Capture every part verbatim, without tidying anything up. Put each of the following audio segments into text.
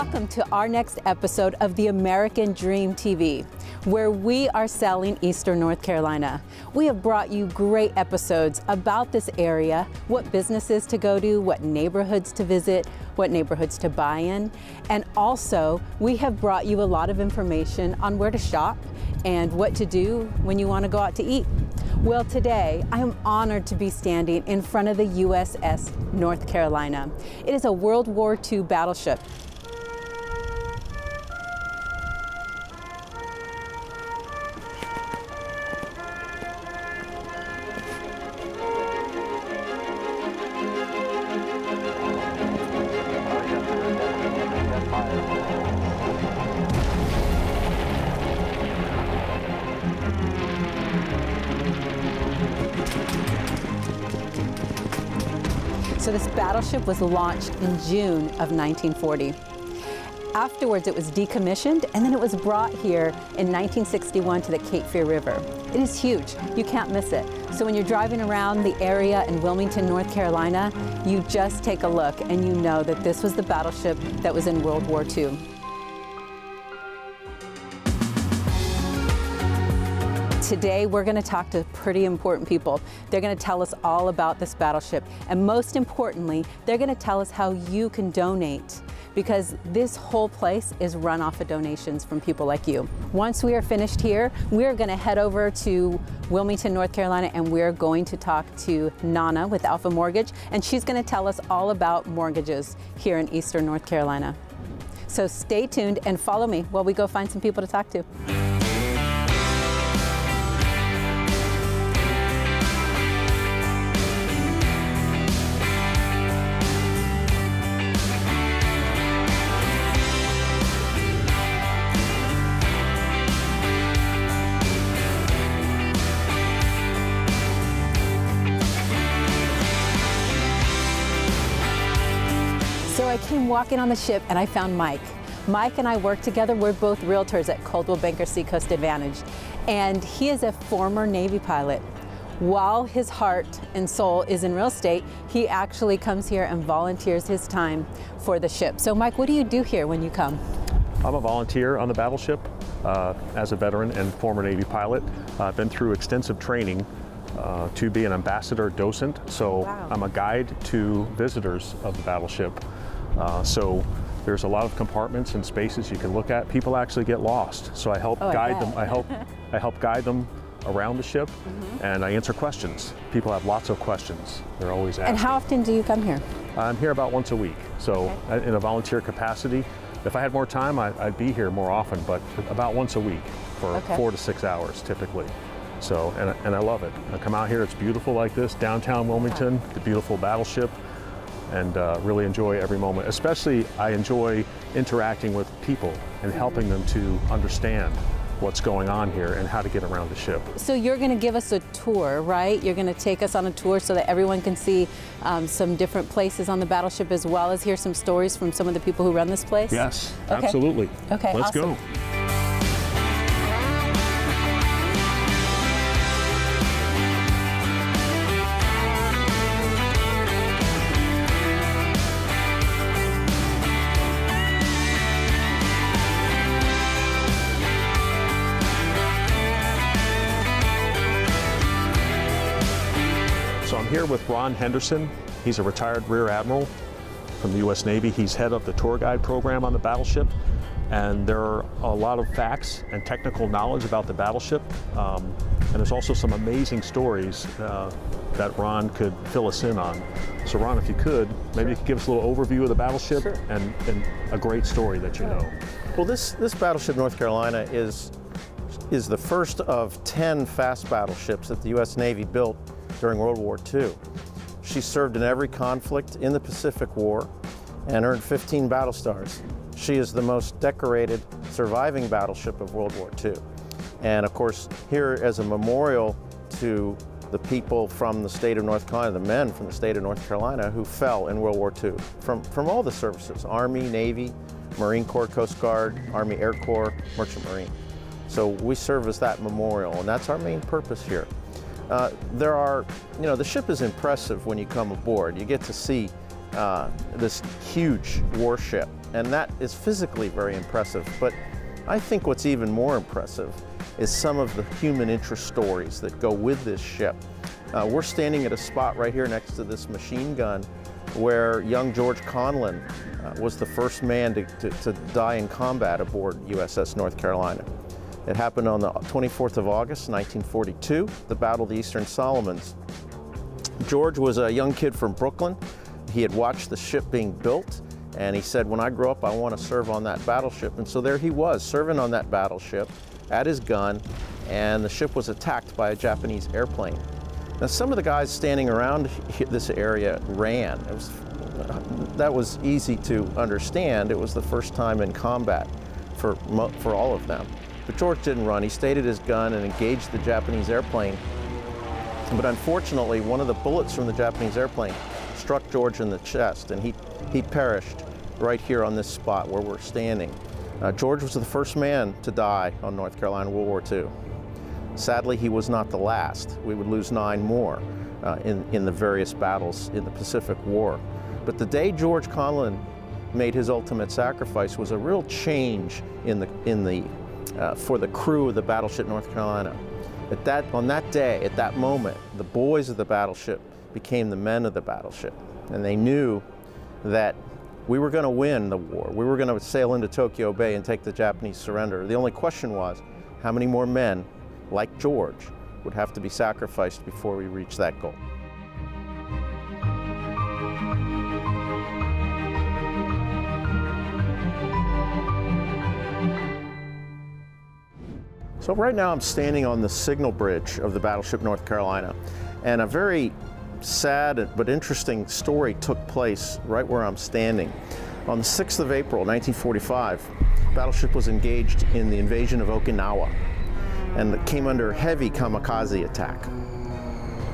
Welcome to our next episode of the American Dream T V, where we are selling Eastern North Carolina. We have brought you great episodes about this area, what businesses to go to, what neighborhoods to visit, what neighborhoods to buy in, and also we have brought you a lot of information on where to shop and what to do when you want to go out to eat. Well, today I am honored to be standing in front of the U S S North Carolina. It is a World War Two battleship. So this battleship was launched in June of nineteen forty. Afterwards, it was decommissioned, and then it was brought here in nineteen sixty-one to the Cape Fear River. It is huge. You can't miss it. So when you're driving around the area in Wilmington, North Carolina, you just take a look, and you know that this was the battleship that was in World War Two. Today, we're going to talk to pretty important people. They're going to tell us all about this battleship. And most importantly, they're going to tell us how you can donate, because this whole place is run off of donations from people like you. Once we are finished here, we're going to head over to Wilmington, North Carolina, and we're going to talk to Nana with Alpha Mortgage, and she's going to tell us all about mortgages here in Eastern North Carolina. So stay tuned and follow me while we go find some people to talk to. I came walking on the ship and I found Mike. Mike and I work together. We're both realtors at Coldwell Banker Seacoast Advantage. And he is a former Navy pilot. While his heart and soul is in real estate, he actually comes here and volunteers his time for the ship. So Mike, what do you do here when you come? I'm a volunteer on the battleship uh, as a veteran and former Navy pilot. Uh, I've been through extensive training Uh, to be an ambassador docent, so wow. I'm a guide to visitors of the battleship. Uh, so there's a lot of compartments and spaces you can look at. People actually get lost, so I help oh, guide I them. I help, I help guide them around the ship, mm-hmm. and I answer questions. People have lots of questions. They're always asking. And how often do you come here? I'm here about once a week, so okay. in a volunteer capacity. If I had more time, I, I'd be here more often, but about once a week for okay. four to six hours typically. So, and, and I love it. I come out here, it's beautiful like this, downtown Wilmington, the beautiful battleship, and uh, really enjoy every moment. Especially, I enjoy interacting with people and helping them to understand what's going on here and how to get around the ship. So you're gonna give us a tour, right? You're gonna take us on a tour so that everyone can see um, some different places on the battleship, as well as hear some stories from some of the people who run this place? Yes, okay. absolutely. Okay, Let's awesome. go. Here with Ron Henderson. He's a retired Rear Admiral from the U S Navy. He's head of the tour guide program on the battleship, and there are a lot of facts and technical knowledge about the battleship, um, and there's also some amazing stories uh, that Ron could fill us in on. So Ron, if you could, maybe sure. you could give us a little overview of the battleship sure. and, and a great story that you sure. know. Well, this, this battleship North Carolina is, is the first of ten fast battleships that the U S Navy built during World War Two. She served in every conflict in the Pacific War and earned fifteen battle stars. She is the most decorated surviving battleship of World War Two. And of course, here as a memorial to the people from the state of North Carolina, the men from the state of North Carolina who fell in World War Two from, from all the services, Army, Navy, Marine Corps, Coast Guard, Army Air Corps, Merchant Marine. So we serve as that memorial, and that's our main purpose here. Uh, there are, you know, the ship is impressive when you come aboard. You get to see uh, this huge warship and that is physically very impressive. But I think what's even more impressive is some of the human interest stories that go with this ship. Uh, we're standing at a spot right here next to this machine gun where young George Conlon uh, was the first man to, to, to die in combat aboard U S S North Carolina. It happened on the twenty-fourth of August nineteen forty-two, the Battle of the Eastern Solomons. George was a young kid from Brooklyn. He had watched the ship being built, and he said, when I grow up, I want to serve on that battleship. And so there he was, serving on that battleship at his gun, and the ship was attacked by a Japanese airplane. Now, some of the guys standing around this area ran. It was, that was easy to understand. It was the first time in combat for, for all of them. But George didn't run. He stayed at his gun and engaged the Japanese airplane. But unfortunately, one of the bullets from the Japanese airplane struck George in the chest, and he, he perished right here on this spot where we're standing. Uh, George was the first man to die on North Carolina World War Two. Sadly, he was not the last. We would lose nine more uh, in, in the various battles in the Pacific War. But the day George Conlon made his ultimate sacrifice was a real change in the, in the, uh, for the crew of the battleship North Carolina. At that, on that day, at that moment, the boys of the battleship became the men of the battleship. And they knew that we were going to win the war. We were going to sail into Tokyo Bay and take the Japanese surrender. The only question was, how many more men, like George, would have to be sacrificed before we reach that goal? So right now I'm standing on the signal bridge of the battleship North Carolina, and a very sad but interesting story took place right where I'm standing. On the sixth of April nineteen forty-five, the battleship was engaged in the invasion of Okinawa and came under heavy kamikaze attack.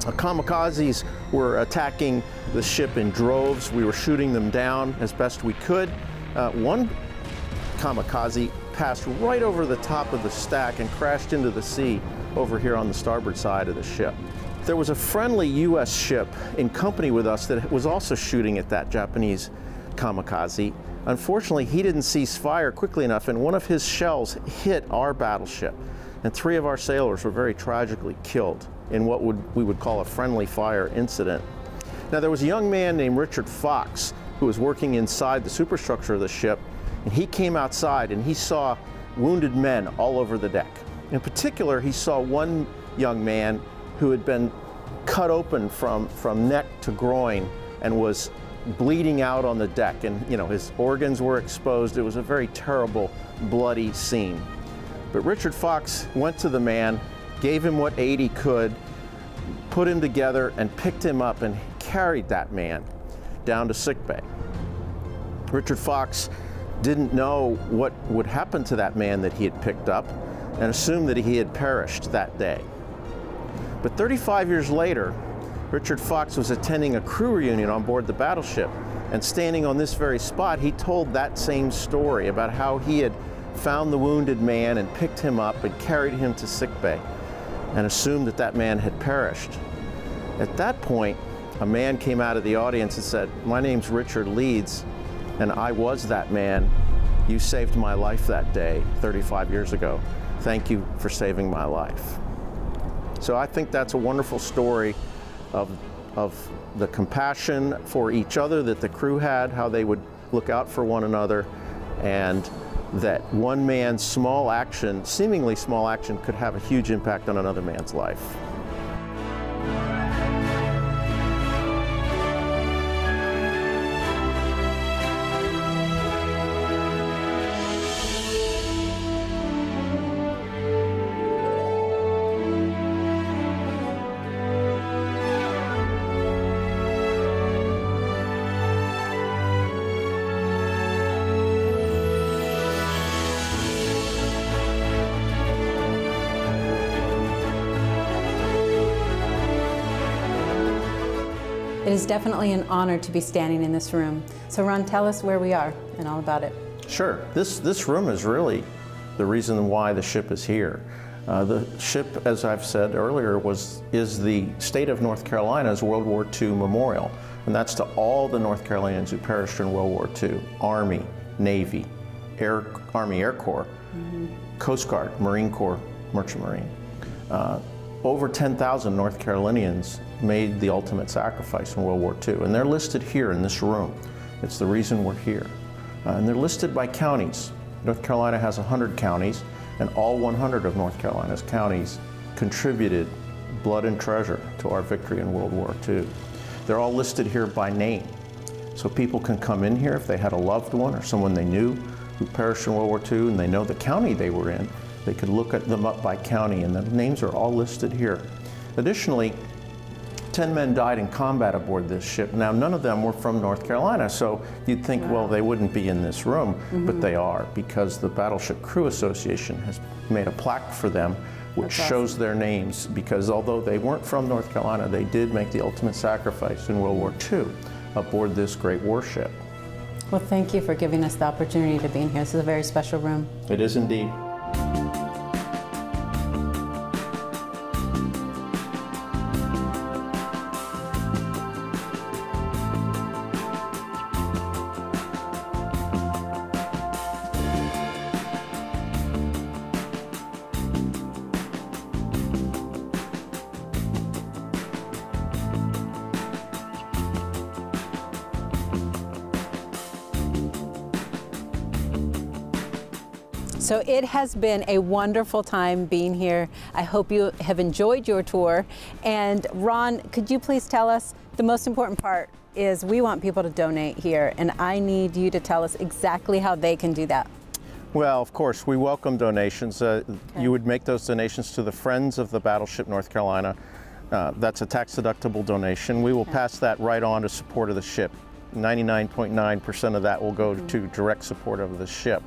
The kamikazes were attacking the ship in droves. We were shooting them down as best we could. Uh, one kamikaze passed right over the top of the stack and crashed into the sea over here on the starboard side of the ship. There was a friendly U S ship in company with us that was also shooting at that Japanese kamikaze. Unfortunately, he didn't cease fire quickly enough, and one of his shells hit our battleship, and three of our sailors were very tragically killed in what would, we would call a friendly fire incident. Now, there was a young man named Richard Fox who was working inside the superstructure of the ship, and he came outside and he saw wounded men all over the deck. In particular, he saw one young man who had been cut open from, from neck to groin and was bleeding out on the deck, and you know, his organs were exposed. It was a very terrible, bloody scene. But Richard Fox went to the man, gave him what aid he could, put him together, and picked him up and carried that man down to sickbay. Richard Fox didn't know what would happen to that man that he had picked up and assumed that he had perished that day. But thirty-five years later, Richard Fox was attending a crew reunion on board the battleship, and standing on this very spot, he told that same story about how he had found the wounded man and picked him up and carried him to sickbay and assumed that that man had perished. At that point, a man came out of the audience and said, "My name's Richard Leeds, and I was that man. You saved my life that day thirty-five years ago. Thank you for saving my life." So I think that's a wonderful story of, of the compassion for each other that the crew had, how they would look out for one another, and that one man's small action, seemingly small action, could have a huge impact on another man's life. It is definitely an honor to be standing in this room. So Ron, tell us where we are and all about it. Sure. This, this room is really the reason why the ship is here. Uh, the ship, as I've said earlier, was, is the state of North Carolina's World War Two memorial. And that's to all the North Carolinians who perished in World War Two, Army, Navy, Air, Army Air Corps, mm-hmm. Coast Guard, Marine Corps, Merchant Marine. Uh, over ten thousand North Carolinians made the ultimate sacrifice in World War Two, and they're listed here in this room. It's the reason we're here. Uh, and they're listed by counties. North Carolina has one hundred counties, and all one hundred of North Carolina's counties contributed blood and treasure to our victory in World War Two. They're all listed here by name, so people can come in here if they had a loved one or someone they knew who perished in World War Two and they know the county they were in, they could look at them up by county, and the names are all listed here. Additionally, ten men died in combat aboard this ship. Now, none of them were from North Carolina, so you'd think, wow, well, they wouldn't be in this room, mm-hmm. but they are, because the Battleship Crew Association has made a plaque for them which That's shows awesome. Their names, because although they weren't from North Carolina, they did make the ultimate sacrifice in World War Two aboard this great warship. Well, thank you for giving us the opportunity to be in here. This is a very special room. It is indeed. So it has been a wonderful time being here. I hope you have enjoyed your tour. And Ron, could you please tell us, the most important part is we want people to donate here, and I need you to tell us exactly how they can do that. Well, of course, we welcome donations. Uh, okay. You would make those donations to the Friends of the Battleship North Carolina. Uh, that's a tax-deductible donation. We will okay. pass that right on to support of the ship. ninety-nine point nine percent of that will go mm-hmm. to direct support of the ship.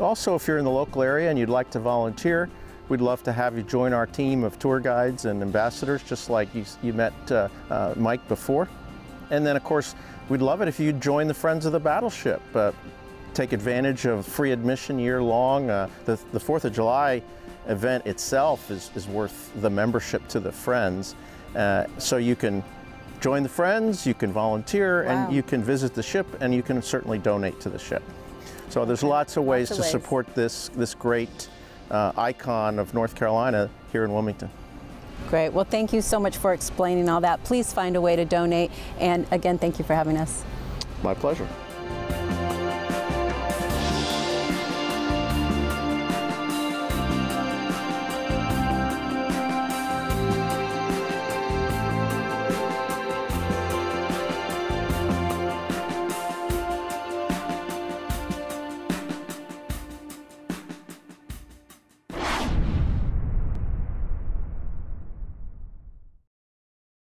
Also, if you're in the local area and you'd like to volunteer, we'd love to have you join our team of tour guides and ambassadors, just like you, you met uh, uh, Mike before. And then, of course, we'd love it if you'd join the Friends of the Battleship. Uh, take advantage of free admission year-long. Uh, the, the fourth of July event itself is, is worth the membership to the Friends. Uh, so you can join the Friends, you can volunteer, wow. and you can visit the ship, and you can certainly donate to the ship. So there's lots of ways lots of to ways. support this, this great uh, icon of North Carolina here in Wilmington. Great. Well, thank you so much for explaining all that. Please find a way to donate. And again, thank you for having us. My pleasure.